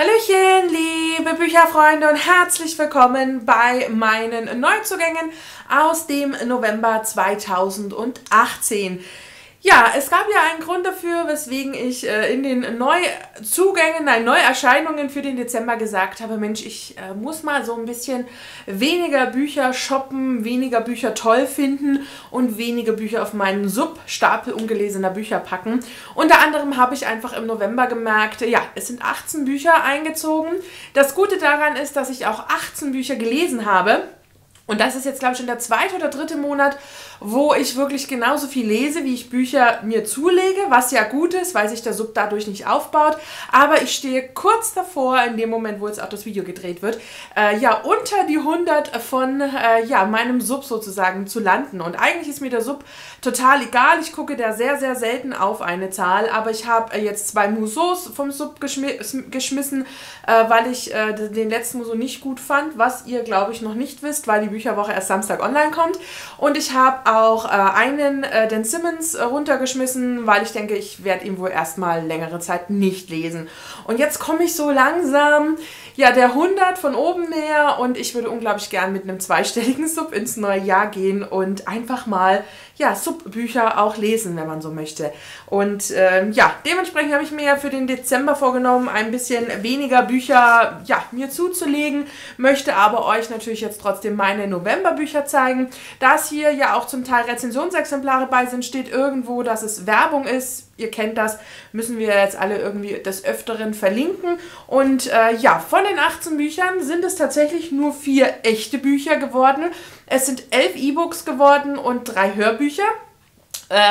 Hallöchen, liebe Bücherfreunde und herzlich willkommen bei meinen Neuzugängen aus dem November 2018. Ja, es gab ja einen Grund dafür, weswegen ich in den Neuzugängen, nein, Neuerscheinungen für den Dezember gesagt habe, Mensch, ich muss mal so ein bisschen weniger Bücher shoppen, weniger Bücher toll finden und weniger Bücher auf meinen Substapel ungelesener Bücher packen. Unter anderem habe ich einfach im November gemerkt, ja, es sind 18 Bücher eingezogen. Das Gute daran ist, dass ich auch 18 Bücher gelesen habe. Und das ist jetzt, glaube ich, schon der zweite oder dritte Monat, wo ich wirklich genauso viel lese, wie ich Bücher mir zulege, was ja gut ist, weil sich der Sub dadurch nicht aufbaut. Aber ich stehe kurz davor, in dem Moment, wo jetzt auch das Video gedreht wird, ja, unter die 100 von ja, meinem Sub sozusagen zu landen. Und eigentlich ist mir der Sub total egal. Ich gucke da sehr, sehr selten auf eine Zahl. Aber ich habe jetzt zwei Musos vom Sub geschmissen, weil ich den letzten Muso nicht gut fand, was ihr, glaube ich, noch nicht wisst, weil die Bücherwoche erst Samstag online kommt. Und ich habe auch einen Dan Simmons runtergeschmissen, weil ich denke, ich werde ihn wohl erstmal längere Zeit nicht lesen. Und jetzt komme ich so langsam, ja, der 100 von oben näher und ich würde unglaublich gern mit einem zweistelligen Sub ins neue Jahr gehen und einfach mal, ja, Subbücher auch lesen, wenn man so möchte. Und ja, dementsprechend habe ich mir ja für den Dezember vorgenommen, ein bisschen weniger Bücher, ja, mir zuzulegen, möchte aber euch natürlich jetzt trotzdem meine Novemberbücher zeigen. Da es hier ja auch zum Teil Rezensionsexemplare bei sind, steht irgendwo, dass es Werbung ist. Ihr kennt das, müssen wir jetzt alle irgendwie des Öfteren verlinken. Und ja, von den 18 Büchern sind es tatsächlich nur 4 echte Bücher geworden. Es sind 11 E-Books geworden und 3 Hörbücher.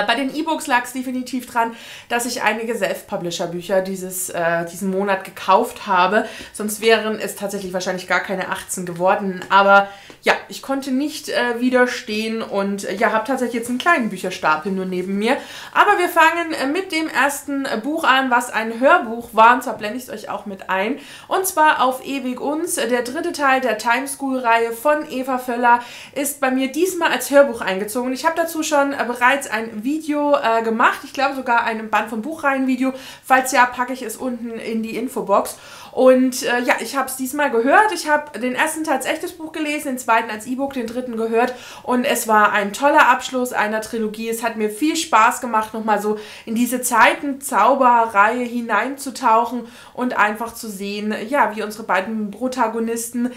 Bei den E-Books lag es definitiv dran, dass ich einige Self-Publisher-Bücher diesen Monat gekauft habe. Sonst wären es tatsächlich wahrscheinlich gar keine 18 geworden. Aber ja, ich konnte nicht widerstehen und ja, habe tatsächlich jetzt einen kleinen Bücherstapel nur neben mir. Aber wir fangen mit dem ersten Buch an, was ein Hörbuch war. Und zwar blende ich es euch auch mit ein. Und zwar Auf ewig uns. Der dritte Teil der Timeschool-Reihe von Eva Völler ist bei mir diesmal als Hörbuch eingezogen. Ich habe dazu schon bereits ein Video gemacht. Ich glaube sogar einem Band vom Buchreihen-Video. Falls ja, packe ich es unten in die Infobox. Und ja, ich habe es diesmal gehört. Ich habe den ersten Teil als echtes Buch gelesen, den zweiten als E-Book, den dritten gehört. Und es war ein toller Abschluss einer Trilogie. Es hat mir viel Spaß gemacht, nochmal so in diese Zeiten-Zauberreihe hineinzutauchen und einfach zu sehen, ja, wie unsere beiden Protagonisten,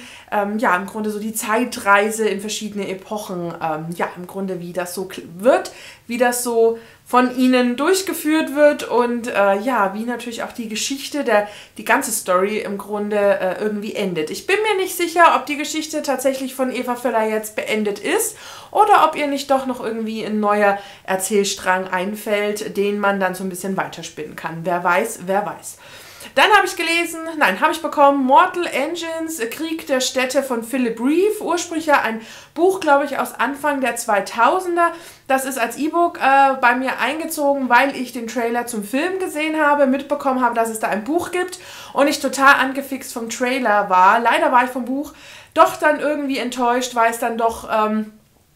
ja, im Grunde so die Zeitreise in verschiedene Epochen, ja, im Grunde wie das so wird, wie das so von ihnen durchgeführt wird und ja, wie natürlich auch die Geschichte, die ganze Story im Grunde irgendwie endet. Ich bin mir nicht sicher, ob die Geschichte tatsächlich von Eva Völler jetzt beendet ist oder ob ihr nicht doch noch irgendwie ein neuer Erzählstrang einfällt, den man dann so ein bisschen weiterspinnen kann. Wer weiß, wer weiß. Dann habe ich gelesen, nein, habe ich bekommen, Mortal Engines, Krieg der Städte von Philip Reeve, ursprünglich ein Buch, glaube ich, aus Anfang der 2000er. Das ist als E-Book bei mir eingezogen, weil ich den Trailer zum Film gesehen habe, mitbekommen habe, dass es da ein Buch gibt und ich total angefixt vom Trailer war. Leider war ich vom Buch doch dann irgendwie enttäuscht, weil es dann doch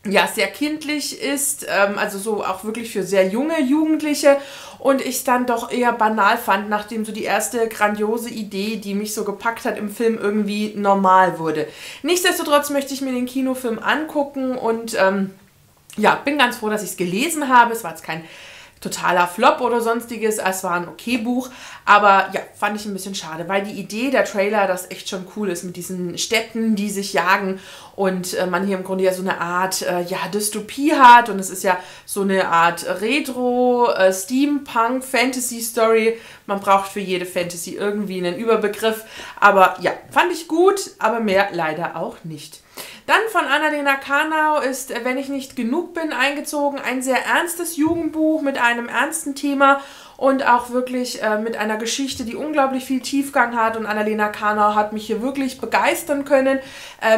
ja, sehr kindlich ist, also so auch wirklich für sehr junge Jugendliche und ich es dann doch eher banal fand, nachdem so die erste grandiose Idee, die mich so gepackt hat im Film, irgendwie normal wurde. Nichtsdestotrotz möchte ich mir den Kinofilm angucken und ja, bin ganz froh, dass ich es gelesen habe. Es war jetzt kein totaler Flop oder sonstiges, es war ein okay Buch, aber ja, fand ich ein bisschen schade, weil die Idee der Trailer, das echt schon cool ist mit diesen Städten, die sich jagen und man hier im Grunde ja so eine Art ja, Dystopie hat und es ist ja so eine Art Retro, Steampunk, Fantasy-Story, man braucht für jede Fantasy irgendwie einen Überbegriff, aber ja, fand ich gut, aber mehr leider auch nicht. Dann von Annalena Karnau ist Wenn ich nicht genug bin eingezogen, ein sehr ernstes Jugendbuch mit einem ernsten Thema und auch wirklich mit einer Geschichte, die unglaublich viel Tiefgang hat und Annalena Karnau hat mich hier wirklich begeistern können.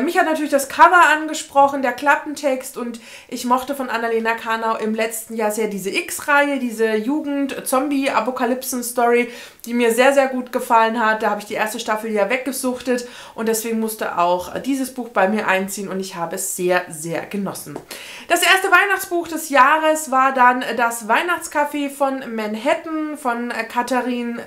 Mich hat natürlich das Cover angesprochen, der Klappentext und ich mochte von Annalena Karnau im letzten Jahr sehr diese X-Reihe, diese Jugend-Zombie-Apokalypsen-Story, die mir sehr, sehr gut gefallen hat. Da habe ich die erste Staffel ja weggesuchtet und deswegen musste auch dieses Buch bei mir einziehen und ich habe es sehr, sehr genossen. Das erste Weihnachtsbuch des Jahres war dann Das Weihnachtscafé von Manhattan. Welten von Catherine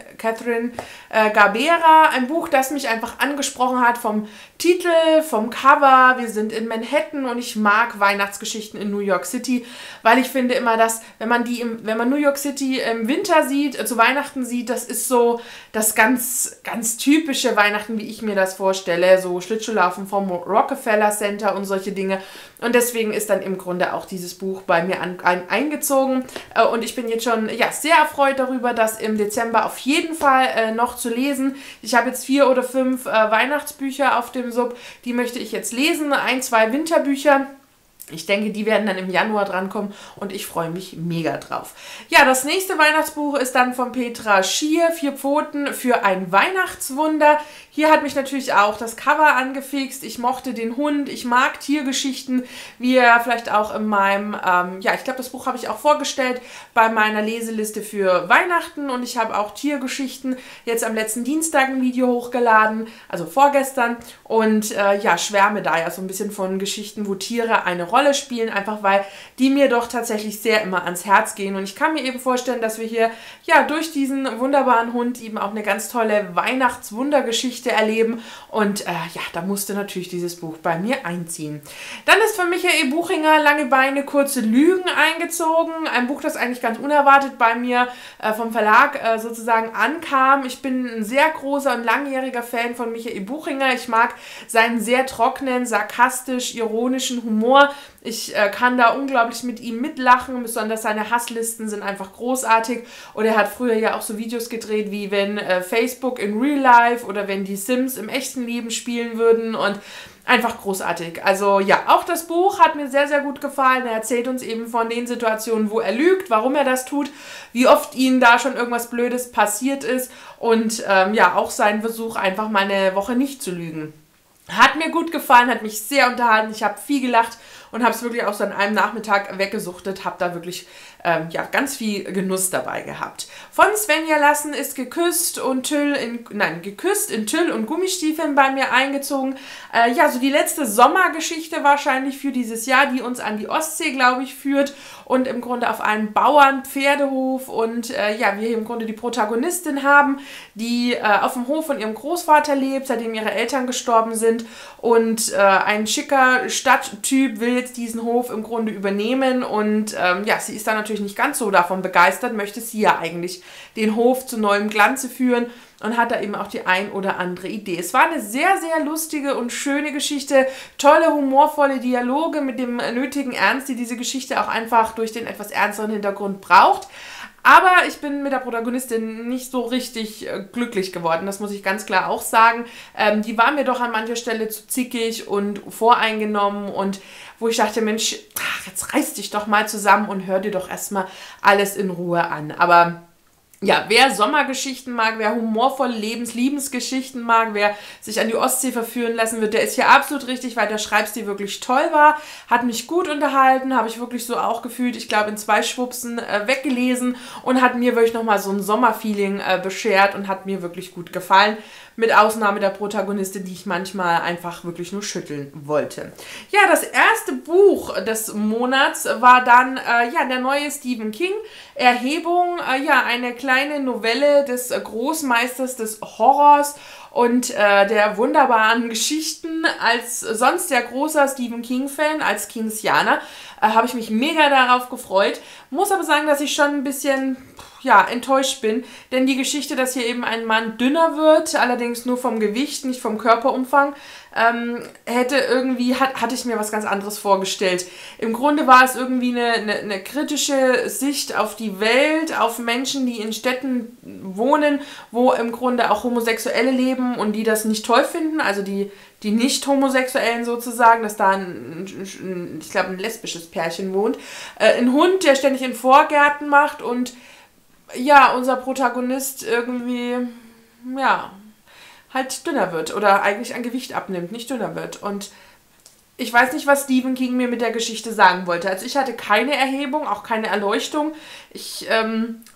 Garbera. Ein Buch, das mich einfach angesprochen hat vom Titel, vom Cover. Wir sind in Manhattan und ich mag Weihnachtsgeschichten in New York City, weil ich finde immer, dass, wenn man New York City im Winter sieht, zu Weihnachten sieht, das ist so das ganz typische Weihnachten, wie ich mir das vorstelle. So Schlittschuhlaufen vom Rockefeller Center und solche Dinge. Und deswegen ist dann im Grunde auch dieses Buch bei mir eingezogen. Und ich bin jetzt schon sehr erfreut darüber, das im Dezember auf jeden Fall noch zu lesen. Ich habe jetzt 4 oder 5 Weihnachtsbücher auf dem Sub. Die möchte ich jetzt lesen. 1, 2 Winterbücher. Ich denke, die werden dann im Januar drankommen und ich freue mich mega drauf. Ja, das nächste Weihnachtsbuch ist dann von Petra Schier, 4 Pfoten für ein Weihnachtswunder. Hier hat mich natürlich auch das Cover angefixt. Ich mochte den Hund, ich mag Tiergeschichten, wie ihr vielleicht auch in meinem, ich glaube, das Buch habe ich auch vorgestellt bei meiner Leseliste für Weihnachten und ich habe auch Tiergeschichten jetzt am letzten Dienstag ein Video hochgeladen, also vorgestern und schwärme da ja so ein bisschen von Geschichten, wo Tiere eine Rolle spielen, einfach weil die mir doch tatsächlich sehr immer ans Herz gehen und ich kann mir eben vorstellen, dass wir hier durch diesen wunderbaren Hund eben auch eine ganz tolle Weihnachtswundergeschichte erleben und da musste natürlich dieses Buch bei mir einziehen. Dann ist von Michael E. Buchinger Lange Beine, kurze Lügen eingezogen, ein Buch, das eigentlich ganz unerwartet bei mir vom Verlag sozusagen ankam. Ich bin ein sehr großer und langjähriger Fan von Michael E. Buchinger. Ich mag seinen sehr trockenen, sarkastisch, ironischen Humor. Ich kann da unglaublich mit ihm mitlachen, besonders seine Hasslisten sind einfach großartig und er hat früher ja auch so Videos gedreht, wie wenn Facebook in Real Life oder wenn die Sims im echten Leben spielen würden und einfach großartig. Also ja, auch das Buch hat mir sehr, sehr gut gefallen. Er erzählt uns eben von den Situationen, wo er lügt, warum er das tut, wie oft ihm da schon irgendwas Blödes passiert ist und auch seinen Versuch, einfach mal eine Woche nicht zu lügen. Hat mir gut gefallen, hat mich sehr unterhalten, ich habe viel gelacht und habe es wirklich auch so an einem Nachmittag weggesuchtet, habe da wirklich ganz viel Genuss dabei gehabt. Von Svenja Lassen ist Geküsst in Tüll und Gummistiefeln bei mir eingezogen. So die letzte Sommergeschichte wahrscheinlich für dieses Jahr, die uns an die Ostsee, glaube ich, führt und im Grunde auf einen Bauernpferdehof und wir hier im Grunde die Protagonistin haben, die auf dem Hof von ihrem Großvater lebt, seitdem ihre Eltern gestorben sind und ein schicker Stadttyp will jetzt diesen Hof im Grunde übernehmen und sie ist dann natürlich nicht ganz so davon begeistert, möchte sie ja eigentlich den Hof zu neuem Glanze führen und hat da eben auch die ein oder andere Idee. Es war eine sehr, sehr lustige und schöne Geschichte, tolle, humorvolle Dialoge mit dem nötigen Ernst, die diese Geschichte auch einfach durch den etwas ernsteren Hintergrund braucht. Aber ich bin mit der Protagonistin nicht so richtig glücklich geworden, das muss ich ganz klar auch sagen. Die war mir doch an mancher Stelle zu zickig und voreingenommen und wo ich dachte, Mensch, jetzt reiß dich doch mal zusammen und hör dir doch erstmal alles in Ruhe an. Aber ja, wer Sommergeschichten mag, wer humorvolle Lebensgeschichten mag, wer sich an die Ostsee verführen lassen wird, der ist hier absolut richtig, weil der Schreibstil wirklich toll war, hat mich gut unterhalten, habe ich wirklich so auch gefühlt, ich glaube in 2 Schwupsen weggelesen und hat mir wirklich nochmal so ein Sommerfeeling beschert und hat mir wirklich gut gefallen. Mit Ausnahme der Protagonistin, die ich manchmal einfach wirklich nur schütteln wollte. Ja, das erste Buch des Monats war dann der neue Stephen King, Erhebung, eine kleine Novelle des Großmeisters des Horrors und der wunderbaren Geschichten. Als sonst sehr großer Stephen King-Fan, als Kingsianer, habe ich mich mega darauf gefreut. Muss aber sagen, dass ich schon ein bisschen enttäuscht bin, denn die Geschichte, dass hier eben ein Mann dünner wird, allerdings nur vom Gewicht, nicht vom Körperumfang, hatte ich mir was ganz anderes vorgestellt. Im Grunde war es irgendwie eine kritische Sicht auf die Welt, auf Menschen, die in Städten wohnen, wo im Grunde auch Homosexuelle leben und die das nicht toll finden, also die Nicht-Homosexuellen sozusagen, dass da ein lesbisches Pärchen wohnt. Ein Hund, der ständig in Vorgärten macht und unser Protagonist irgendwie, halt dünner wird oder eigentlich an Gewicht abnimmt, nicht dünner wird. Und ich weiß nicht, was Stephen King mir mit der Geschichte sagen wollte. Also ich hatte keine Erhebung, auch keine Erleuchtung. Ich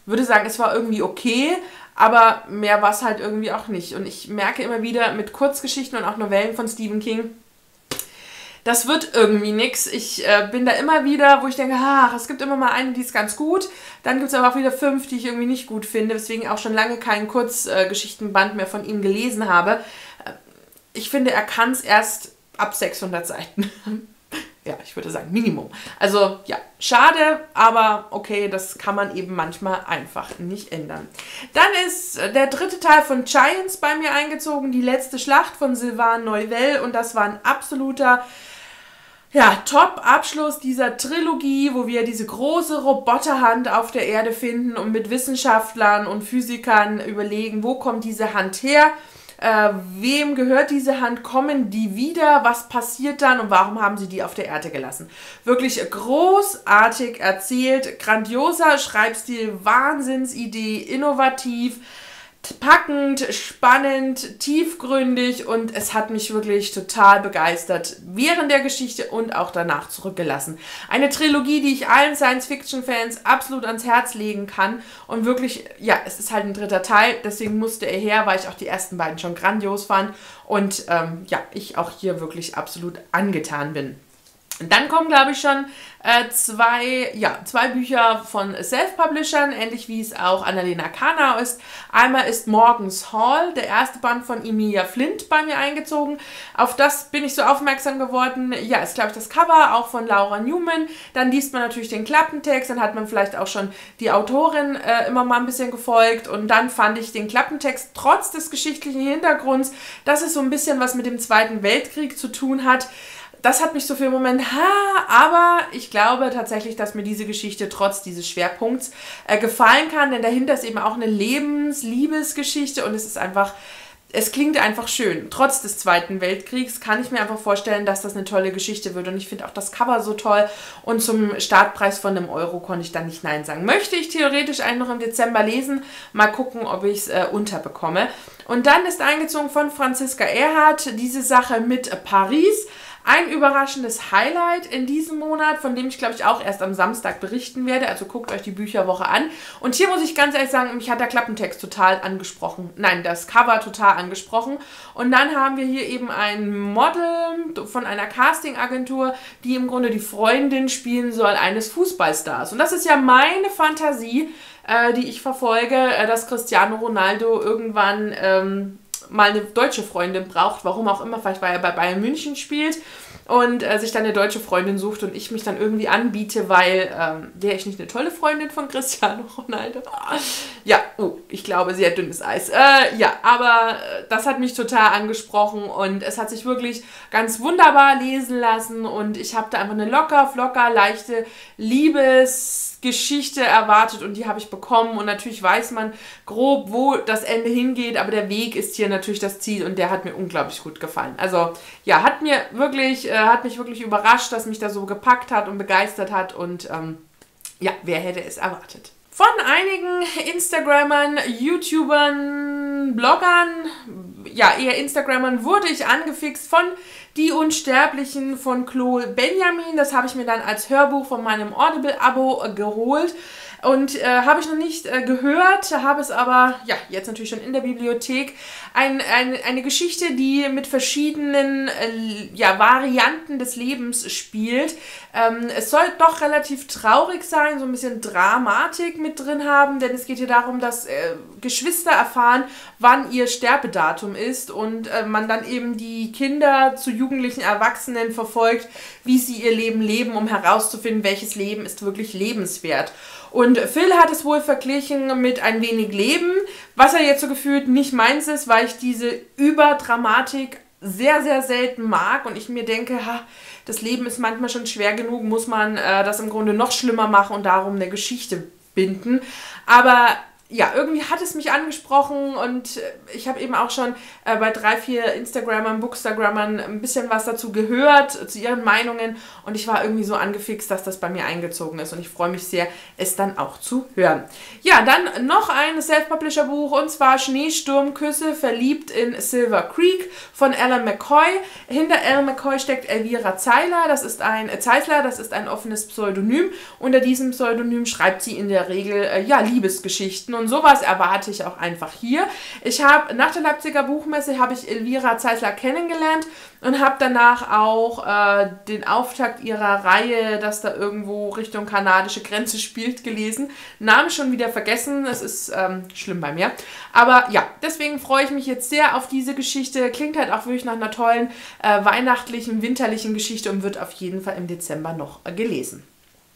würde sagen, es war irgendwie okay, aber mehr war es halt irgendwie auch nicht. Und ich merke immer wieder mit Kurzgeschichten und auch Novellen von Stephen King, das wird irgendwie nix. Ich bin da immer wieder, wo ich denke, ach, es gibt immer mal eine, die ist ganz gut. Dann gibt es aber auch wieder 5, die ich irgendwie nicht gut finde, weswegen auch schon lange keinen Kurzgeschichtenband mehr von ihm gelesen habe. Ich finde, er kann es erst ab 600 Seiten. Ja, ich würde sagen Minimum. Also ja, schade, aber okay, das kann man eben manchmal einfach nicht ändern. Dann ist der dritte Teil von Giants bei mir eingezogen, die letzte Schlacht von Sylvain Neuvel, und das war ein absoluter, ja, Top-Abschluss dieser Trilogie, wo wir diese große Roboterhand auf der Erde finden und mit Wissenschaftlern und Physikern überlegen, wo kommt diese Hand her? Wem gehört diese Hand, kommen die wieder, was passiert dann und warum haben sie die auf der Erde gelassen? Wirklich großartig erzählt, grandioser Schreibstil, Wahnsinnsidee, innovativ, packend, spannend, tiefgründig, und es hat mich wirklich total begeistert während der Geschichte und auch danach zurückgelassen. Eine Trilogie, die ich allen Science-Fiction-Fans absolut ans Herz legen kann, und wirklich, ja, es ist halt ein dritter Teil, deswegen musste er her, weil ich auch die ersten beiden schon grandios fand und ja, ich auch hier wirklich absolut angetan bin. Und dann kommen, glaube ich, schon zwei Bücher von Self-Publishern, ähnlich wie es auch Annalena Kanau ist. Einmal ist Morgans Hall, der erste Band von Emilia Flint, bei mir eingezogen. Auf das bin ich so aufmerksam geworden. Ja, ist, glaube ich, das Cover, auch von Laura Newman. Dann liest man natürlich den Klappentext, dann hat man vielleicht auch schon die Autorin immer mal ein bisschen gefolgt. Und dann fand ich den Klappentext, trotz des geschichtlichen Hintergrunds, dass es so ein bisschen was mit dem Zweiten Weltkrieg zu tun hat. Das hat mich so für einen Moment, aber ich glaube tatsächlich, dass mir diese Geschichte trotz dieses Schwerpunkts gefallen kann, denn dahinter ist eben auch eine Liebesgeschichte und es ist einfach, es klingt einfach schön. Trotz des Zweiten Weltkriegs kann ich mir einfach vorstellen, dass das eine tolle Geschichte wird, und ich finde auch das Cover so toll, und zum Startpreis von €1 konnte ich dann nicht Nein sagen. Möchte ich theoretisch einen noch im Dezember lesen, mal gucken, ob ich es unterbekomme. Und dann ist eingezogen von Franziska Erhardt diese Sache mit Paris. Ein überraschendes Highlight in diesem Monat, von dem ich, glaube ich, auch erst am Samstag berichten werde. Also guckt euch die Bücherwoche an. Und hier muss ich ganz ehrlich sagen, mich hat der Klappentext total angesprochen. Nein, das Cover total angesprochen. Und dann haben wir hier eben ein Model von einer Castingagentur, die im Grunde die Freundin spielen soll eines Fußballstars. Und das ist ja meine Fantasie, die ich verfolge, dass Cristiano Ronaldo irgendwann mal eine deutsche Freundin braucht, warum auch immer, vielleicht weil er bei Bayern München spielt und sich dann eine deutsche Freundin sucht und ich mich dann irgendwie anbiete, weil wäre ich nicht eine tolle Freundin von Cristiano Ronaldo? Ja, oh, ich glaube, sehr dünnes Eis. Ja, aber das hat mich total angesprochen und es hat sich wirklich ganz wunderbar lesen lassen, und ich habe da einfach eine locker, flocker, leichte Liebesgeschichte erwartet und die habe ich bekommen, und natürlich weiß man grob, wo das Ende hingeht, aber der Weg ist hier natürlich das Ziel, und der hat mir unglaublich gut gefallen. Also ja, hat mich wirklich überrascht, dass mich da so gepackt hat und begeistert hat, und ja, wer hätte es erwartet? Von einigen Instagrammern, YouTubern, Bloggern, ja eher Instagrammern, wurde ich angefixt von Die Unsterblichen von Chloe Benjamin. Das habe ich mir dann als Hörbuch von meinem Audible-Abo geholt. Und habe ich noch nicht gehört, habe es aber, ja, jetzt natürlich schon in der Bibliothek. Eine Geschichte, die mit verschiedenen Varianten des Lebens spielt. Es soll doch relativ traurig sein, so ein bisschen Dramatik mit drin haben, denn es geht hier darum, dass Geschwister erfahren, wann ihr Sterbedatum ist, und man dann eben die Kinder zu jugendlichen Erwachsenen verfolgt, wie sie ihr Leben leben, um herauszufinden, welches Leben ist wirklich lebenswert. Und Phil hat es wohl verglichen mit Ein wenig Leben, was er jetzt so gefühlt nicht meins ist, weil ich diese Überdramatik sehr, sehr selten mag und ich mir denke, ha, das Leben ist manchmal schon schwer genug, muss man das im Grunde noch schlimmer machen und darum eine Geschichte binden. Aber ja, irgendwie hat es mich angesprochen, und ich habe eben auch schon bei 3, 4 Instagrammern, Bookstagrammern ein bisschen was dazu gehört, zu ihren Meinungen, und ich war irgendwie so angefixt, dass das bei mir eingezogen ist, und ich freue mich sehr, es dann auch zu hören. Ja, dann noch ein Self-Publisher-Buch, und zwar Schneesturmküsse, verliebt in Silver Creek von Ella McCoy. Hinter Ella McCoy steckt Elvira Zeisler, das ist ein offenes Pseudonym. Unter diesem Pseudonym schreibt sie in der Regel Liebesgeschichten, und sondern sowas erwarte ich auch einfach hier. Ich habe nach der Leipziger Buchmesse habe ich Elvira Zeisler kennengelernt und habe danach auch den Auftakt ihrer Reihe, das da irgendwo Richtung kanadische Grenze spielt, gelesen. Namen schon wieder vergessen, es ist schlimm bei mir. Aber ja, deswegen freue ich mich jetzt sehr auf diese Geschichte. Klingt halt auch wirklich nach einer tollen weihnachtlichen, winterlichen Geschichte und wird auf jeden Fall im Dezember noch gelesen.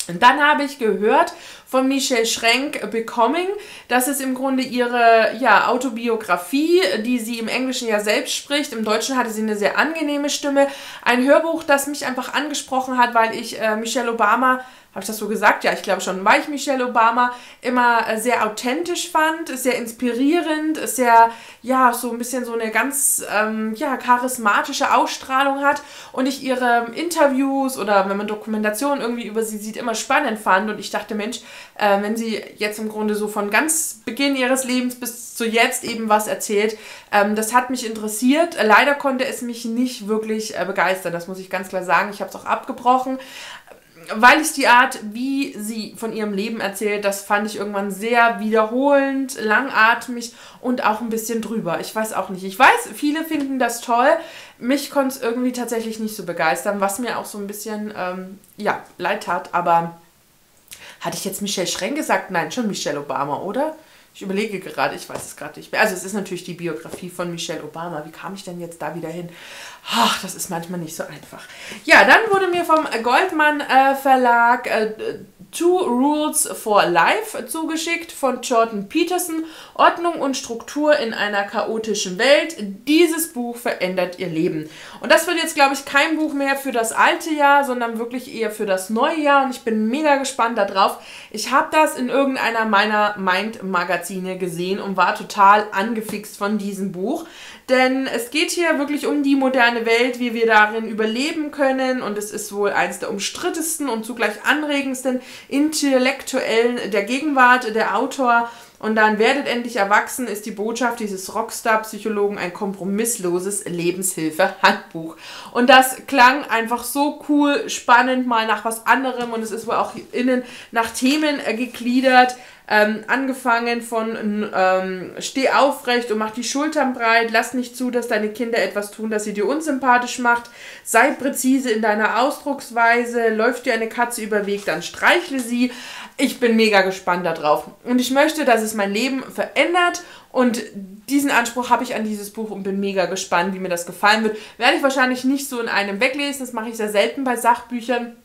Und dann habe ich gehört von Michelle Schrenk, Becoming. Das ist im Grunde ihre Autobiografie, die sie im Englischen ja selbst spricht. Im Deutschen hatte sie eine sehr angenehme Stimme. Ein Hörbuch, das mich einfach angesprochen hat, weil ich Michelle Obama... Habe ich das so gesagt? Ja, ich glaube schon, weil ich Michelle Obama immer sehr authentisch fand, sehr inspirierend, sehr, ja, so ein bisschen so eine ganz, charismatische Ausstrahlung hat und ich ihre Interviews oder wenn man Dokumentationen irgendwie über sie sieht, immer spannend fand und ich dachte, Mensch, wenn sie jetzt im Grunde so von ganz Beginn ihres Lebens bis zu jetzt eben was erzählt, das hat mich interessiert. Leider konnte es mich nicht wirklich begeistern, das muss ich ganz klar sagen. Ich habe es auch abgebrochen. Weil ich die Art, wie sie von ihrem Leben erzählt, das fand ich irgendwann sehr wiederholend, langatmig und auch ein bisschen drüber. Ich weiß auch nicht. Ich weiß, viele finden das toll. Mich konnte es irgendwie tatsächlich nicht so begeistern, was mir auch so ein bisschen, leid tat. Aber hatte ich jetzt Michelle Schrenk gesagt? Nein, schon Michelle Obama, oder? Ich überlege gerade, ich weiß es gerade nicht mehr. Also es ist natürlich die Biografie von Michelle Obama. Wie kam ich denn jetzt da wieder hin? Ach, das ist manchmal nicht so einfach. Ja, dann wurde mir vom Goldmann Verlag Two Rules for Life zugeschickt von Jordan Peterson. Ordnung und Struktur in einer chaotischen Welt. Dieses Buch verändert ihr Leben. Und das wird jetzt, glaube ich, kein Buch mehr für das alte Jahr, sondern wirklich eher für das neue Jahr. Und ich bin mega gespannt darauf. Ich habe das in irgendeiner meiner Mind-Magazine gesehen und war total angefixt von diesem Buch. Denn es geht hier wirklich um die moderne Welt, wie wir darin überleben können. Und es ist wohl eines der umstrittensten und zugleich anregendsten Intellektuellen der Gegenwart, der Autor. Und dann werdet endlich erwachsen, ist die Botschaft dieses Rockstar-Psychologen ein kompromissloses Lebenshilfe-Handbuch. Und das klang einfach so cool, spannend, mal nach was anderem. Und es ist wohl auch innen nach Themen gegliedert. Angefangen von steh aufrecht und mach die Schultern breit, lass nicht zu, dass deine Kinder etwas tun, das sie dir unsympathisch macht, sei präzise in deiner Ausdrucksweise, läuft dir eine Katze über den Weg, dann streichle sie. Ich bin mega gespannt darauf und ich möchte, dass es mein Leben verändert und diesen Anspruch habe ich an dieses Buch und bin mega gespannt, wie mir das gefallen wird. Werde ich wahrscheinlich nicht so in einem weglesen, das mache ich sehr selten bei Sachbüchern.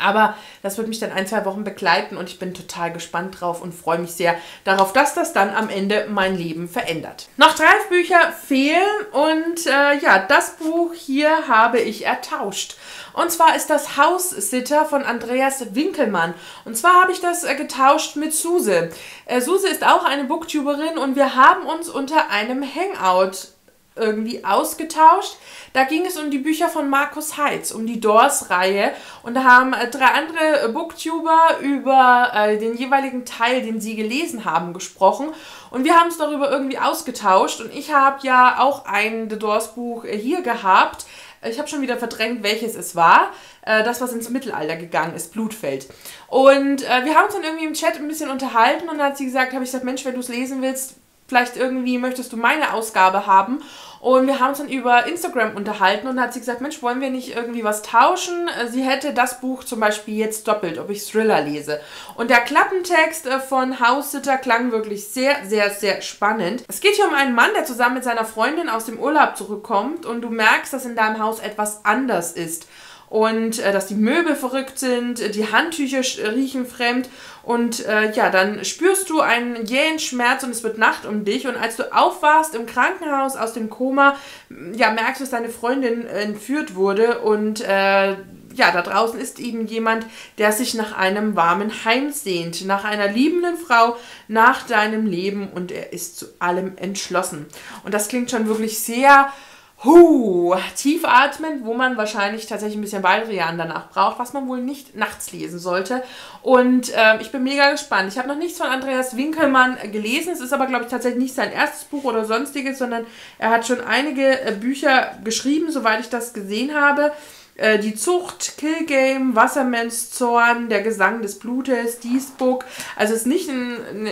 Aber das wird mich dann ein, zwei Wochen begleiten und ich bin total gespannt drauf und freue mich sehr darauf, dass das dann am Ende mein Leben verändert. Noch 3 Bücher fehlen und das Buch hier habe ich ertauscht. Und zwar ist das House-Sitter von Andreas Winkelmann. Und zwar habe ich das getauscht mit Suse. Suse ist auch eine Booktuberin und wir haben uns unter einem Hangout irgendwie ausgetauscht. Da ging es um die Bücher von Markus Heitz, um die Doors-Reihe und da haben 3 andere Booktuber über den jeweiligen Teil, den sie gelesen haben, gesprochen und wir haben es darüber irgendwie ausgetauscht und ich habe ja auch ein The Doors-Buch hier gehabt. Ich habe schon wieder verdrängt, welches es war. Das, was ins Mittelalter gegangen ist, Blutfeld. Und wir haben uns dann irgendwie im Chat ein bisschen unterhalten und dann hat sie gesagt, habe ich gesagt, Mensch, wenn du es lesen willst, vielleicht irgendwie möchtest du meine Ausgabe haben. Und wir haben uns dann über Instagram unterhalten und hat sie gesagt, Mensch, wollen wir nicht irgendwie was tauschen? Sie hätte das Buch zum Beispiel jetzt doppelt, ob ich Thriller lese. Und der Klappentext von House-Sitter klang wirklich sehr, sehr, sehr spannend. Es geht hier um einen Mann, der zusammen mit seiner Freundin aus dem Urlaub zurückkommt und du merkst, dass in deinem Haus etwas anders ist. Und dass die Möbel verrückt sind, die Handtücher riechen fremd und dann spürst du einen jähen Schmerz und es wird Nacht um dich und als du aufwachst im Krankenhaus aus dem Koma, merkst du, dass deine Freundin entführt wurde und da draußen ist eben jemand, der sich nach einem warmen Heim sehnt, nach einer liebenden Frau, nach deinem Leben und er ist zu allem entschlossen. Und das klingt schon wirklich sehr... tief atmen, wo man wahrscheinlich tatsächlich ein bisschen Baldrian danach braucht, was man wohl nicht nachts lesen sollte. Und ich bin mega gespannt. Ich habe noch nichts von Andreas Winkelmann gelesen. Es ist aber, glaube ich, tatsächlich nicht sein erstes Buch oder sonstiges, sondern er hat schon einige Bücher geschrieben, soweit ich das gesehen habe. Die Zucht, Kill Game, Wassermans Zorn, der Gesang des Blutes, Diesbook. Also es ist nicht ein,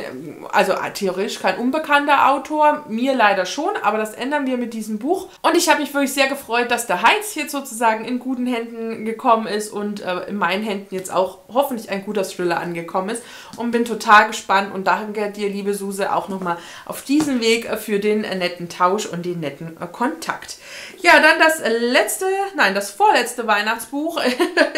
also theoretisch kein unbekannter Autor, mir leider schon, aber das ändern wir mit diesem Buch. Und ich habe mich wirklich sehr gefreut, dass der Heitz jetzt sozusagen in guten Händen gekommen ist und in meinen Händen jetzt auch hoffentlich ein guter Thriller angekommen ist. Und bin total gespannt und danke dir, liebe Suse, auch nochmal auf diesen Weg für den netten Tausch und den netten Kontakt. Ja, dann das letzte, nein, das vorletzte Weihnachtsbuch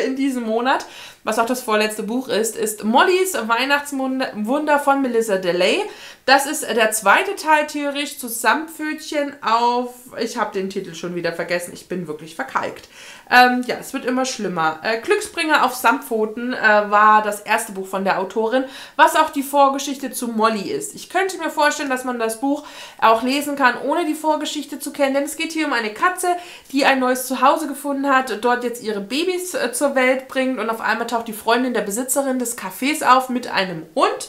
in diesem Monat, was auch das vorletzte Buch ist, ist Mollys Weihnachtswunder von Melissa DeLay. Das ist der zweite Teil theoretisch zu Samtpfötchen auf, ich habe den Titel schon wieder vergessen, ich bin wirklich verkalkt. Ja, es wird immer schlimmer. Glücksbringer auf Samtpfoten war das erste Buch von der Autorin, was auch die Vorgeschichte zu Molly ist. Ich könnte mir vorstellen, dass man das Buch auch lesen kann, ohne die Vorgeschichte zu kennen, denn es geht hier um eine Katze, die ein neues Zuhause gefunden hat, dort jetzt ihre Babys zur Welt bringt und auf einmal taucht die Freundin der Besitzerin des Cafés auf mit einem Hund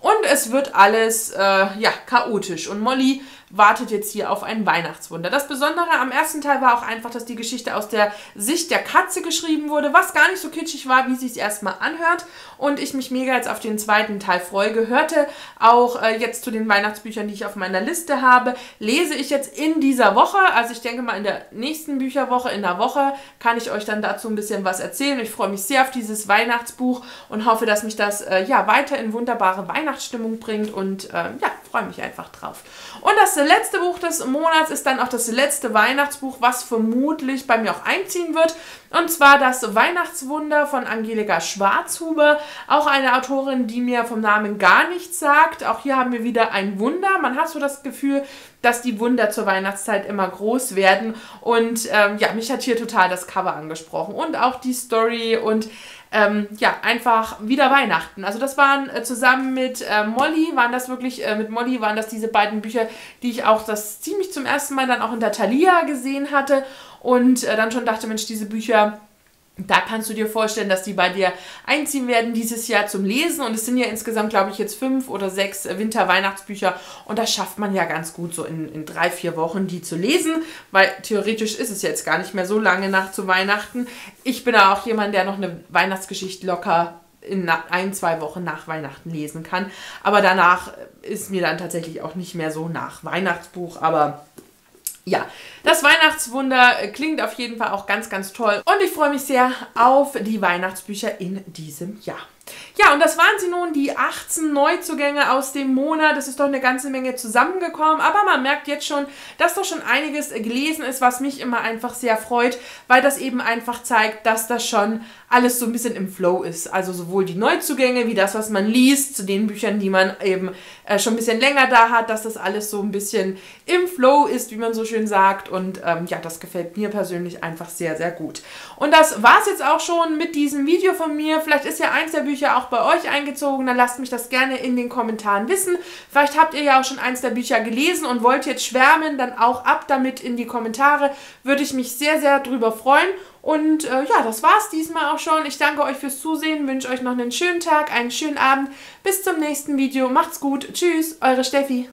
und es wird alles ja, chaotisch und Molly wartet jetzt hier auf ein Weihnachtswunder. Das Besondere am ersten Teil war auch einfach, dass die Geschichte aus der Sicht der Katze geschrieben wurde, was gar nicht so kitschig war, wie sie es erstmal anhört. Und ich mich mega jetzt auf den zweiten Teil freue. Gehörte auch jetzt zu den Weihnachtsbüchern, die ich auf meiner Liste habe. Lese ich jetzt in dieser Woche, also ich denke mal in der nächsten Bücherwoche, in der Woche, kann ich euch dann dazu ein bisschen was erzählen. Ich freue mich sehr auf dieses Weihnachtsbuch und hoffe, dass mich das ja, weiter in wunderbare Weihnachtsstimmung bringt und ja, freue mich einfach drauf. Und das letzte Buch des Monats ist dann auch das letzte Weihnachtsbuch, was vermutlich bei mir auch einziehen wird. Und zwar das Weihnachtswunder von Angelika Schwarzhuber, auch eine Autorin, die mir vom Namen gar nichts sagt. Auch hier haben wir wieder ein Wunder. Man hat so das Gefühl, dass die Wunder zur Weihnachtszeit immer groß werden. Und ja, mich hat hier total das Cover angesprochen und auch die Story und ja, einfach wieder Weihnachten. Also das waren zusammen mit Molly, waren das wirklich, mit Molly waren das diese beiden Bücher, die ich auch das ziemlich zum ersten Mal dann auch in der Thalia gesehen hatte und dann schon dachte, Mensch, diese Bücher, da kannst du dir vorstellen, dass die bei dir einziehen werden dieses Jahr zum Lesen. Und es sind ja insgesamt, glaube ich, jetzt 5 oder 6 Winter-Weihnachtsbücher. Und das schafft man ja ganz gut, so in 3, 4 Wochen die zu lesen. Weil theoretisch ist es jetzt gar nicht mehr so lange nach zu Weihnachten. Ich bin auch jemand, der noch eine Weihnachtsgeschichte locker in 1, 2 Wochen nach Weihnachten lesen kann. Aber danach ist mir dann tatsächlich auch nicht mehr so nach Weihnachtsbuch, aber... Ja, das Weihnachtswunder klingt auf jeden Fall auch ganz, ganz toll und ich freue mich sehr auf die Weihnachtsbücher in diesem Jahr. Ja, und das waren sie nun, die 18 Neuzugänge aus dem Monat. Es ist doch eine ganze Menge zusammengekommen, aber man merkt jetzt schon, dass doch schon einiges gelesen ist, was mich immer einfach sehr freut, weil das eben einfach zeigt, dass das schon alles so ein bisschen im Flow ist. Also sowohl die Neuzugänge wie das, was man liest, zu den Büchern, die man eben schon ein bisschen länger da hat, dass das alles so ein bisschen im Flow ist, wie man so schön sagt. Und ja, das gefällt mir persönlich einfach sehr, sehr gut. Und das war es jetzt auch schon mit diesem Video von mir. Vielleicht ist ja eins der Bücher auch bei euch eingezogen, dann lasst mich das gerne in den Kommentaren wissen. Vielleicht habt ihr ja auch schon eins der Bücher gelesen und wollt jetzt schwärmen, dann auch ab damit in die Kommentare. Würde ich mich sehr, sehr drüber freuen. Und ja, das war's diesmal auch schon. Ich danke euch fürs Zusehen, wünsche euch noch einen schönen Tag, einen schönen Abend. Bis zum nächsten Video. Macht's gut. Tschüss, eure Steffi.